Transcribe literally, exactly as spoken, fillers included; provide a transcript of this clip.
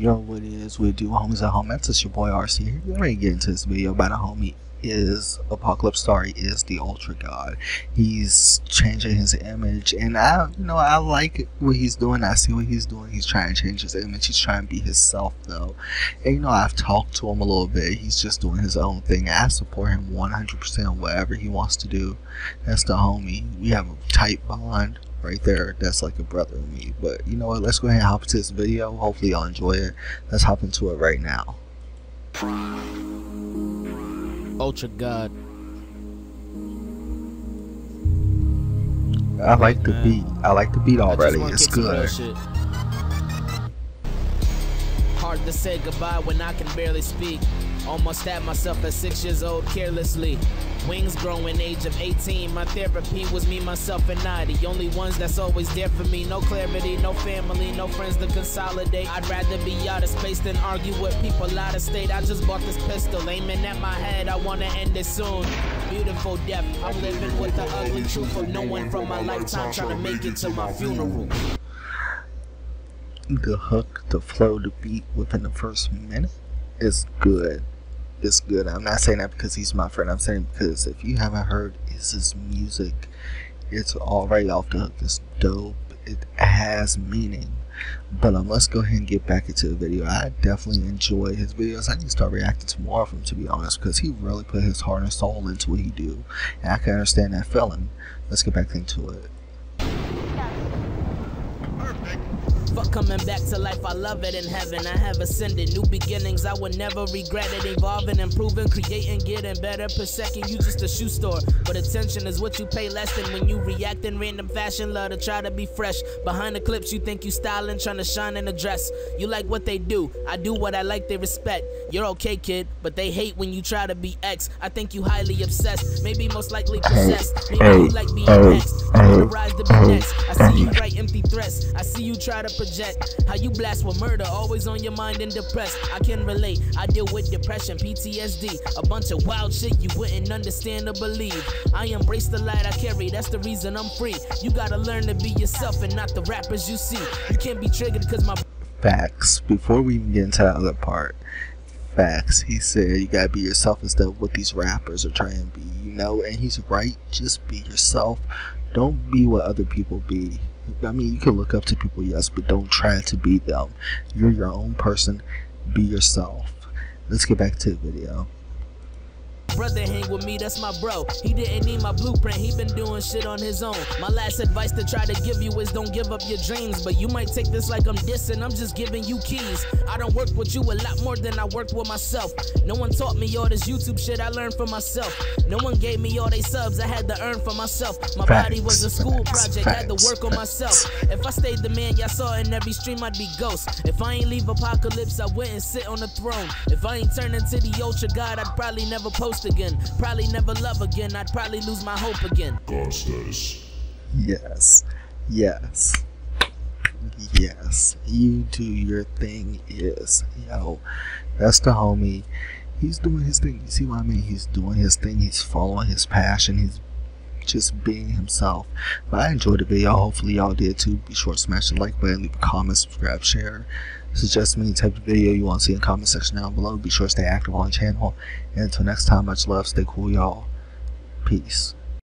Yo, what it is with you homies at home? It's your boy R C here. We're gonna get into this video by the homie Iz Apocalypse Story, Iz The Ultra God. He's changing his image, and I, you know, I like what he's doing. I see what he's doing. He's trying to change his image. He's trying to be himself, though. And you know, I've talked to him a little bit. He's just doing his own thing. I support him one hundred percent. Whatever he wants to do, that's the homie. We have a tight bond right there. That's like a brother to me. But you know what? Let's go ahead and hop into this video. Hopefully, y'all enjoy it. Let's hop into it right now. Ultra God. I like the beat. I like the beat already. It's good. Hard to say goodbye when I can barely speak. Almost stabbed myself at six years old carelessly. Wings growing age of eighteen. My therapy was me, myself, and I. The only ones that's always there for me. No clarity, no family, no friends to consolidate. I'd rather be out of space than argue with people out of state. I just bought this pistol, aiming at my head. I wanna end it soon. Beautiful death. I'm living with the ugly truth of no one from my lifetime, trying to make it to my funeral. The hook, the flow, the beat within the first minute is good. It's good. I'm not saying that because he's my friend. I'm saying because if you haven't heard Iz's music, it's already off the hook. It's dope. It has meaning. But um, let's go ahead and get back into the video. I definitely enjoy his videos. I need to start reacting to more of him, to be honest, because he really put his heart and soul into what he do, and I can understand that feeling. Let's get back into it. Fuck coming back to life, I love it in heaven. I have ascended, new beginnings, I would never regret it. Evolving, improving, creating, getting better per second. You just a shoe store, but attention is what you pay less than. When you react in random fashion, love to try to be fresh. Behind the clips, you think you styling, trying to shine in a dress. You like what they do, I do what I like, they respect. You're okay, kid, but they hate when you try to be ex. I think you highly obsessed, maybe most likely possessed. Maybe you like being next, you rise to be next. I see you write empty threats, I see you try to project how you blast with murder, always on your mind and depressed. I can relate, I deal with depression, P T S D, a bunch of wild shit you wouldn't understand or believe. I embrace the light I carry, that's the reason I'm free. You gotta learn to be yourself and not the rappers you see. You can't be triggered because my facts. Before we even get into that other part, facts. He said you gotta be yourself instead of what these rappers are trying to be, you know, and he's right. Just be yourself. Don't be what other people be. I mean, you can look up to people, yes, but don't try to be them. You're your own person. Be yourself. Let's get back to the video. Brother hang with me, that's my bro. He didn't need my blueprint, he been doing shit on his own. My last advice to try to give you is don't give up your dreams. But you might take this like I'm dissing, I'm just giving you keys. I done worked with you a lot more than I worked with myself. No one taught me all this YouTube shit, I learned for myself. No one gave me all they subs, I had to earn for myself. My facts, body was a school facts, project, facts, had to work facts. on myself. If I stayed the man y'all saw in every stream, I'd be ghost. If I ain't leave Apocalypse, I wouldn't sit on the throne. If I ain't turn into the Ultra God, I'd probably never post again, probably never love again, I'd probably lose my hope again. God status. Yes, yes, yes. You do your thing, is yo. That's the homie. He's doing his thing. You see what I mean? He's doing his thing. He's following his passion. He's just being himself. But I enjoyed the video. Hopefully y'all did too. Be sure to smash the like button, leave a comment, subscribe, share. Suggest me any type of video you want to see in the comment section down below. Be sure to stay active on the channel. And until next time, much love. Stay cool, y'all. Peace.